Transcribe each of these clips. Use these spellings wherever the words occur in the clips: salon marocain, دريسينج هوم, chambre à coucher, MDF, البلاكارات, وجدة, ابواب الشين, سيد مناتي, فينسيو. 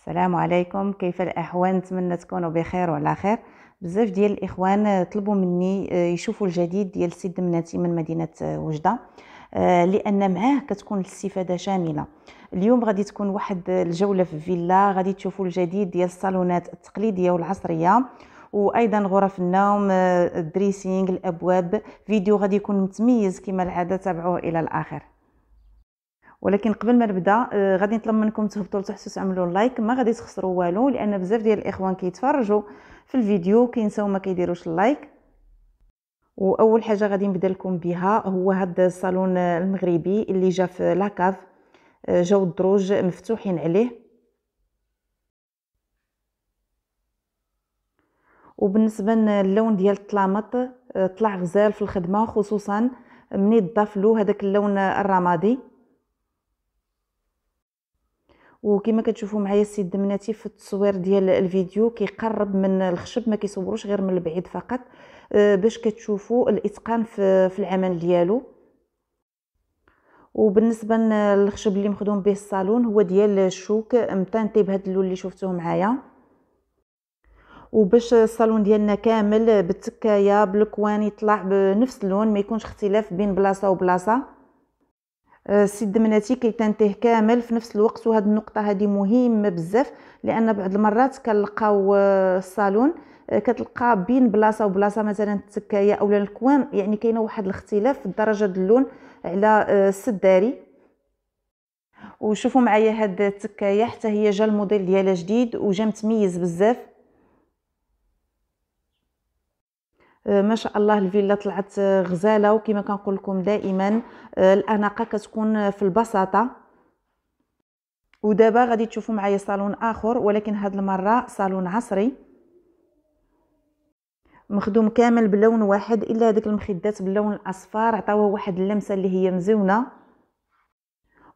السلام عليكم، كيف الأحوال؟ نتمنى تكونوا بخير وعلى خير. بزاف ديال الإخوان طلبوا مني يشوفوا الجديد ديال سيد مناتي من مدينة وجدة، لأن معاه كتكون الاستفادة شاملة. اليوم غادي تكون واحد الجولة في فيلا، غادي تشوفوا الجديد ديال الصالونات التقليدية والعصرية، وايضا غرف النوم، الدريسينغ، الابواب. فيديو غادي يكون متميز كما العاده، تابعوه الى الاخر. ولكن قبل ما نبدا غادي نطلب منكم تهبطوا لتحت تعملوا لايك، ما غادي تخسروا والو، لان بزاف ديال الاخوان كيتفرجوا في الفيديو كينساو ما كيديروش اللايك. واول حاجه غادي نبدا لكم بها هو هذا الصالون المغربي اللي جا في لاكاف، جاو الدروج مفتوحين عليه. وبالنسبه للون ديال الطلامط طلع غزال في الخدمه، خصوصا ملي ضاف له هذاك اللون الرمادي. وكما كتشوفوا معايا السيد مناتي في التصوير ديال الفيديو كيقرب من الخشب، ما كيصوروش غير من البعيد فقط، باش كتشوفوا الاتقان في العمل ديالو. وبالنسبه للخشب اللي مخدوم به الصالون هو ديال الشوك متانتي بهذا اللون اللي شفتوه معايا. وباش الصالون ديالنا كامل بالتكايه بالكوان يطلع بنفس اللون، ما يكونش اختلاف بين بلاصه وبلاصه. السيد مناتي كيتانتيه كامل في نفس الوقت، وهاد النقطه هذه مهمه بزاف، لان بعض المرات كنلقاو الصالون كتلقى بين بلاصه وبلاصه، مثلا التكايه اولا الكوان، يعني كاينه واحد الاختلاف في الدرجه ديال اللون على السداري. وشوفوا معايا هاد التكايه حتى هي جا الموديل ديالها جديد وجا متميز بزاف، ما شاء الله. الفيلا طلعت غزاله، وكما كنقول لكم دائما الاناقه كتكون في البساطه. ودابا غادي تشوفوا معايا صالون اخر، ولكن هاد المره صالون عصري مخدوم كامل بلون واحد، الا هذيك المخدات باللون الاصفر عطاوها واحد اللمسه اللي هي مزيونه.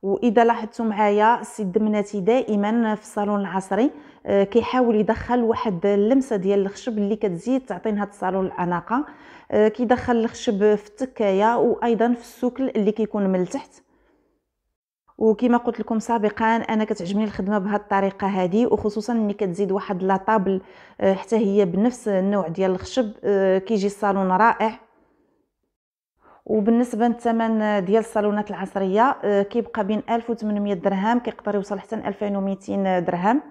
واذا لاحظتوا معايا السيد مناتي دائما في الصالون العصري كيحاول يدخل واحد اللمسه ديال الخشب اللي كتزيد تعطين هذا الصالون الاناقه. كيدخل الخشب في التكايه وايضا في السكل اللي كيكون من التحت. وكما قلت لكم سابقا انا كتعجبني الخدمه بهذه الطريقه هذه، وخصوصا ملي كتزيد واحد لاطابل حتى هي بنفس النوع ديال الخشب، كيجي الصالون رائع. وبالنسبه للثمن ديال الصالونات العصريه كيبقى بين 1800 درهم، كيقدر يوصل حتى 2200 درهم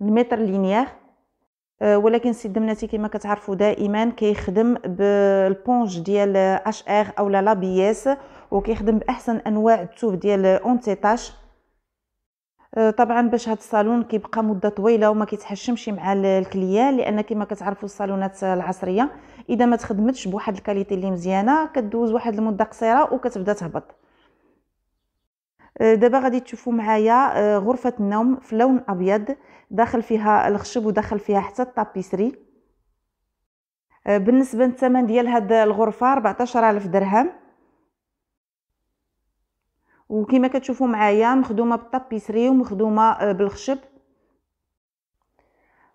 المتر لينيير. ولكن سيد مناتي كما كتعرفوا دائما كيخدم بالبونج ديال اش ار او لا بي اس، وكيخدم باحسن انواع التوف ديال اونتيتاج. طبعا باش هذا الصالون كيبقى مده طويله وما كيتحشمش مع الكليه، لان كما كتعرفوا الصالونات العصريه اذا ما تخدمتش بواحد الكاليتي اللي مزيانه كدوز واحد المده قصيره وكتبدا تهبط. دابا غادي تشوفوا معايا غرفه النوم في لون ابيض، داخل فيها الخشب وداخل فيها حتى التابيسري. بالنسبه للثمن ديال هاد الغرفه 14000 درهم. وكما كتشوفوا معايا مخدومه بالطابيسري ومخدومه بالخشب.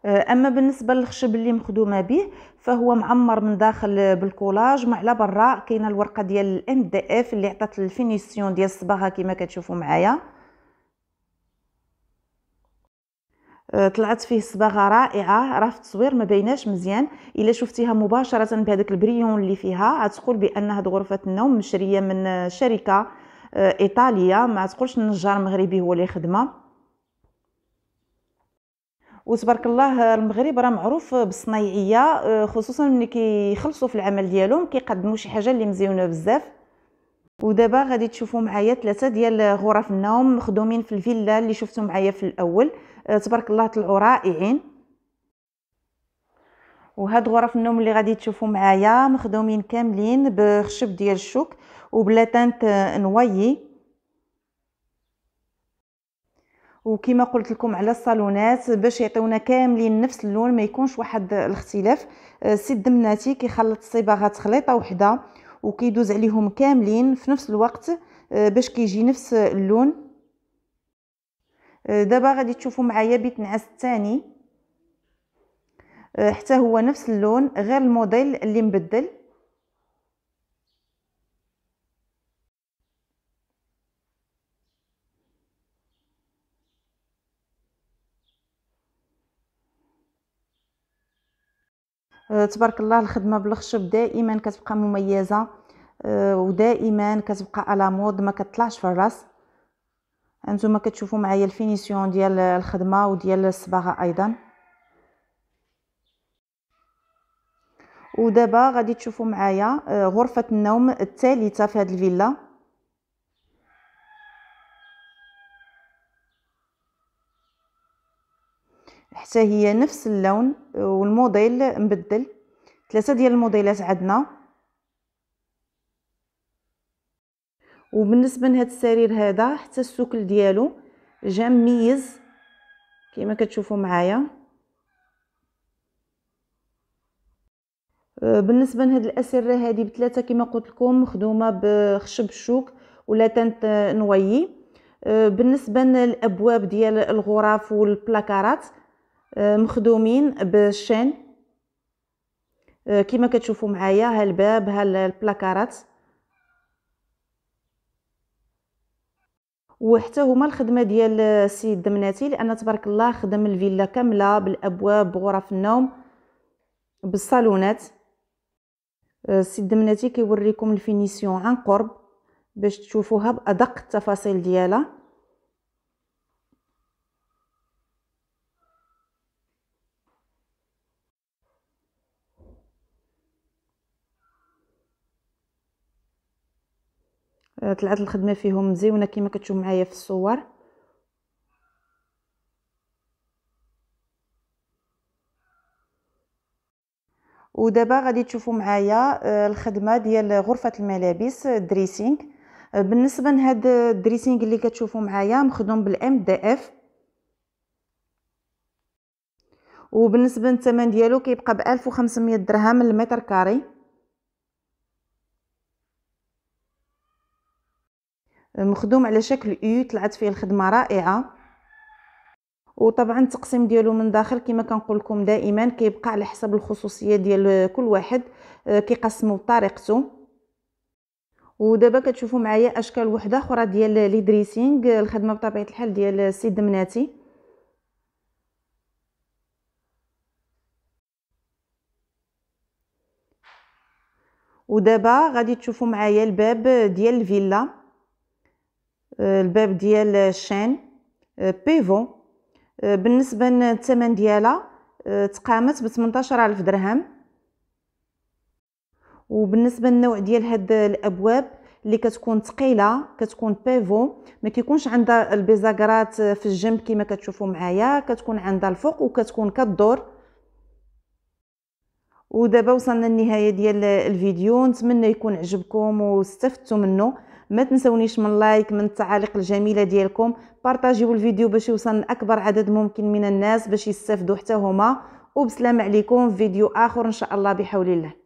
اما بالنسبه للخشب اللي مخدومه به فهو معمر من داخل بالكولاج، مع على برا كاينه الورقه ديال الام دي اف اللي عطات الفينيسيون ديال الصباغه كما كتشوفوا معايا. طلعت فيه صباغه رائعه، راه في التصوير ما بايناش مزيان، الا شفتيها مباشره بهذاك البريون اللي فيها غتقول بان هاد غرفه النوم مشريه من شركه ايطاليه، ما تقولش النجار مغربي هو اللي خدمها. وتبارك الله المغرب راه معروف بالصنايعيه، خصوصا ملي كيخلصوا في العمل ديالهم كيقدموا شي حاجه اللي مزيونه بزاف. ودابا غادي تشوفوا معايا ثلاثه ديال غرف النوم مخدومين في الفيلا اللي شفتوا معايا في الاول، تبارك الله طلعوا رائعين. وهاد غرف النوم اللي غادي تشوفوا معايا مخدومين كاملين بخشب ديال الشوك وبلاتانت نويي. وكما قلت لكم على الصالونات باش يعطيونا كاملين نفس اللون، ما يكونش واحد الاختلاف. سيد مناتي كيخلط الصباغات خليطه وحده وكيدوز عليهم كاملين في نفس الوقت باش كيجي نفس اللون. دابا غادي تشوفوا معايا بيت نعاس الثاني، حتى هو نفس اللون غير الموديل اللي مبدل. تبارك الله الخدمه بالخشب دائما كتبقى مميزه ودائما كتبقى على مود، ما كتطلعش في الراس. انتما كتشوفوا معايا الفينيسيون ديال الخدمه وديال الصباغه ايضا. ودابا غادي تشوفوا معايا غرفه النوم الثالثه في هذه الفيلا. حتى هي نفس اللون والموديل مبدل، ثلاثه ديال الموديلات عندنا. وبالنسبه لهذا السرير هذا حتى السكل ديالو جا مميز كما كتشوفوا معايا. بالنسبه لهاد الاسره هذه بثلاثه كما قلت لكم مخدومه بخشب الشوك ولا تنت نويي. بالنسبه للابواب ديال الغرف والبلاكارات مخدومين بالشين كما كتشوفوا معايا، ها الباب ها البلاكارات. وحتى هما الخدمه ديال السيد مناتي، لان تبارك الله خدم الفيلا كامله بالابواب بغرف النوم بالصالونات. السيد مناتي كيوريكم الفينيسيون عن قرب باش تشوفوها بادق التفاصيل ديالها. طلعت الخدمه فيهم مزيونه كما كتشوف معايا في الصور. ودابا غادي تشوفوا معايا الخدمه ديال غرفه الملابس دريسينغ. بالنسبه لهاد الدريسينغ اللي كتشوفوا معايا مخدوم بالMDF، وبالنسبه للثمن ديالو كيبقى ب 1500 درهم للمتر كاري. مخدوم على شكل U، طلعت فيه الخدمه رائعه. وطبعا التقسيم ديالو من داخل كما كنقول لكم دائما كيبقى على حسب الخصوصيه ديال كل واحد، كيقسموا بطريقته. ودابا كتشوفوا معايا اشكال وحده اخرى ديال لي دريسينغ، الخدمه بطبيعه الحال ديال السيد مناتي. ودابا غادي تشوفوا معايا الباب ديال الفيلا، الباب ديال الشين بيفو. بالنسبه للثمن ديالها تقامت ب 18000 درهم. وبالنسبه للنوع ديال هاد الابواب اللي كتكون ثقيله كتكون بيفو، ما كيكونش عندها البيزاغرات في الجنب كما كتشوفوا معايا، كتكون عندها الفوق وكتكون كدور. ودابا وصلنا للنهايه ديال الفيديو، نتمنى يكون عجبكم واستفدتوا منه. ما تنسونيش من لايك، من التعاليق الجميله ديالكم، بارطاجيو الفيديو باش يوصل لاكبر عدد ممكن من الناس باش يستافدوا حتى هما. وبسلام عليكم، فيديو اخر ان شاء الله بحول الله.